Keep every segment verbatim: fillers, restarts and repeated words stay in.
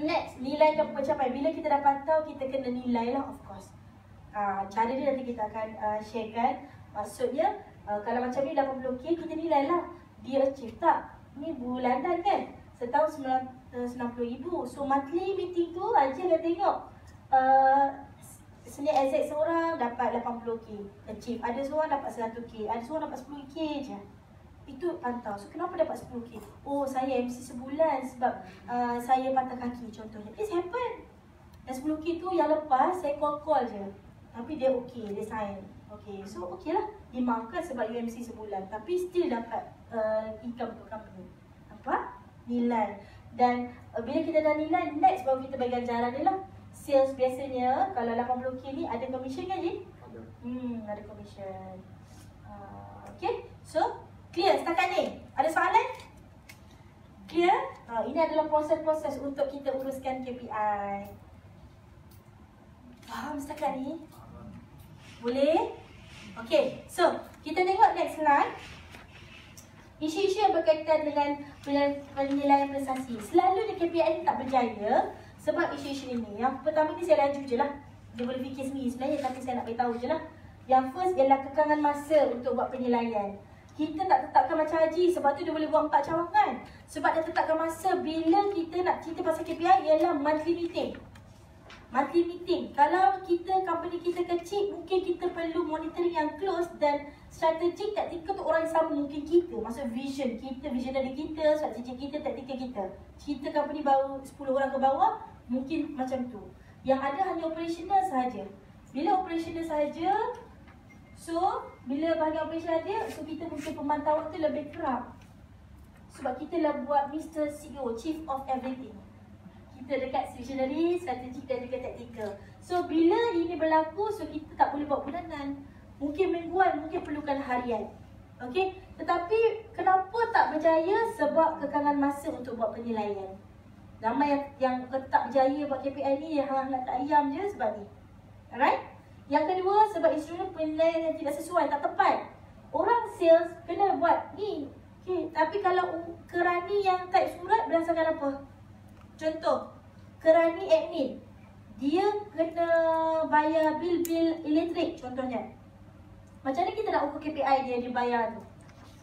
Next, nilai pencapaian. Bila kita dah pantau, kita kena nilai lah, of course. Uh, cara dia nanti kita akan uh, sharekan. Maksudnya, uh, kalau macam ni lapan puluh K, kita nilai lah. Dia achieve tak? Ni bulanan kan? Setahun sembilan puluh ribu. So, monthly meeting tu, Haji dah tengok. Uh, Sini exact seorang dapat lapan puluh K achieve. Ada seorang dapat seratus K. Ada seorang dapat sepuluh K je. Itu pantau. So kenapa dapat sepuluh K? Oh, saya M C sebulan sebab uh, saya patah kaki contohnya. It's happen. Dan sepuluh K tu yang lepas saya call-call je. Tapi dia okey, dia sign. Okey. So okey lah. Dimaafkan sebab you M C sebulan. Tapi still dapat uh, income untuk company. Nampak? Nilai. Dan uh, bila kita dah nilai, next baru kita bagi ganjaran dia lah. Sales biasanya kalau lapan puluh K ni ada commission kan Ji? Ada. Hmm, ada commission. Uh, okay, so clear setakat ni? Ada soalan? Clear? Uh, ini adalah proses-proses untuk kita uruskan K P I. Faham setakat ni? Boleh? Okay, so kita tengok next slide. Isu-isu yang berkaitan dengan penilaian prestasi. Selalunya K P I ni tak berjaya sebab isu-isu ini. Yang pertama ni saya laju je lah. Dia boleh fikir sendiri sebenarnya, tapi saya nak beritahu je lah. Yang first ialah kekangan masa untuk buat penilaian. Kita tak tetapkan macam Haji, sebab tu dia boleh buat empat cawangan. Sebab dia tetapkan masa. Bila kita nak cerita pasal K P I ialah monthly meeting. Monthly meeting. Kalau kita, company kita kecil, mungkin kita perlu monitoring yang close dan strategi taktikal tu orang yang sama mungkin kita. Maksud vision kita, vision dari kita, strategi kita, taktikal kita. Kita company baru sepuluh orang ke bawah, mungkin macam tu. Yang ada hanya operational sahaja. Bila operational sahaja, so bila bahagian operational ada, so kita mungkin pemantauan tu lebih kerap. Sebab kita lah buat Mister C E O, Chief of Everything. Kita dekat visionary, strategi dan juga taktikal. So bila ini berlaku, so kita tak boleh buat bulanan. Mungkin mingguan, mungkin perlukan harian. Okey, tetapi kenapa tak berjaya? Sebab kekangan masa untuk buat penilaian. Ramai yang, yang tak berjaya buat K P I ni, yang nak tak ayam je sebab ni. Alright? Yang kedua, sebab instrumen penilaian yang tidak sesuai, tak tepat. Orang sales kena buat ni. Okay. Tapi kalau kerani yang type surat berdasarkan apa? Contoh, kerani admin. Dia kena bayar bil-bil elektrik contohnya. Macam mana kita nak ukur K P I dia, dia bayar tu?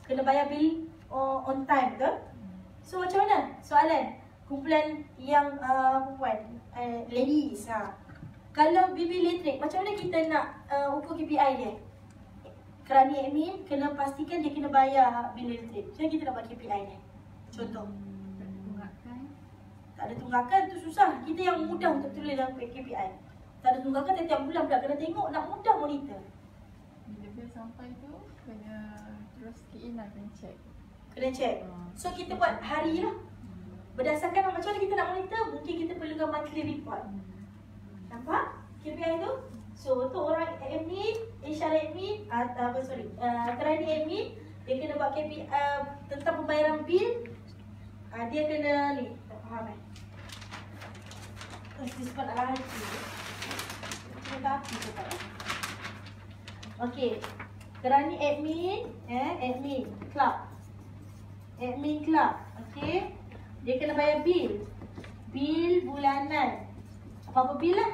Kena bayar bil on time ke? So macam mana? Soalan kumpulan yang uh, perempuan, uh, ladies ha. Kalau bil-bil elektrik, macam mana kita nak uh, ukur K P I dia? Kerani admin kena pastikan dia kena bayar bil elektrik. Macam mana kita nak buat K P I dia? Contoh, tak ada tunggakan. Tak ada tunggakan tu susah. Kita yang mudah untuk tulis dalam K P I. Tak ada tunggakan, tiap-tiap bulan pula kena tengok, nak mudah monitor. Bila sampai tu, kena terus key in lah, kena check. Kena check. So, kita buat hari lah. Berdasarkan macam mana kita nak monitor, mungkin kita perlukan monthly report. Nampak K P I tu? So, untuk orang admin, H R admin, uh, sorry, uh, kerani admin, dia kena buat K P I uh, tentang pembayaran bil. uh, Dia kena ni, tak faham eh? Terus disebut ala hati. Kita tak hati ke tak eh? Okey, kerani admin, eh, admin club, admin club, okey, dia kena bayar bil, bil bulanan, apa-apa bil lah,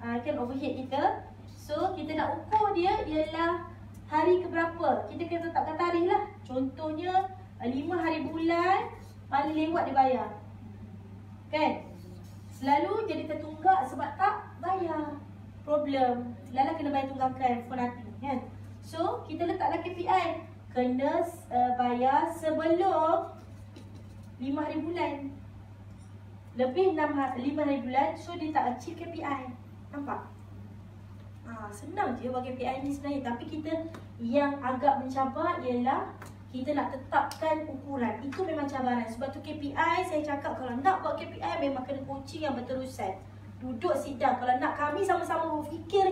ha, kan overhead kita, so kita nak ukur dia ialah hari keberapa, kita kena tetapkan tarikh lah, contohnya lima hari bulan, paling lewat dia bayar, kan, selalu jadi tertunggak sebab tak bayar, problem, lala kena bayar tunggakan, phone hati. Kan? So, kita letaklah K P I. Kena uh, bayar sebelum lima hari bulan. Lebih enam hari, lima hari bulan, so dia tak achieve K P I. Nampak? Ha, senang je buat K P I ni sebenarnya. Tapi kita yang agak mencabar ialah kita nak tetapkan ukuran. Itu memang cabaran. Sebab tu K P I, saya cakap kalau nak buat K P I memang kena coaching yang berterusan. Duduk sidang. Kalau nak kami sama-sama fikir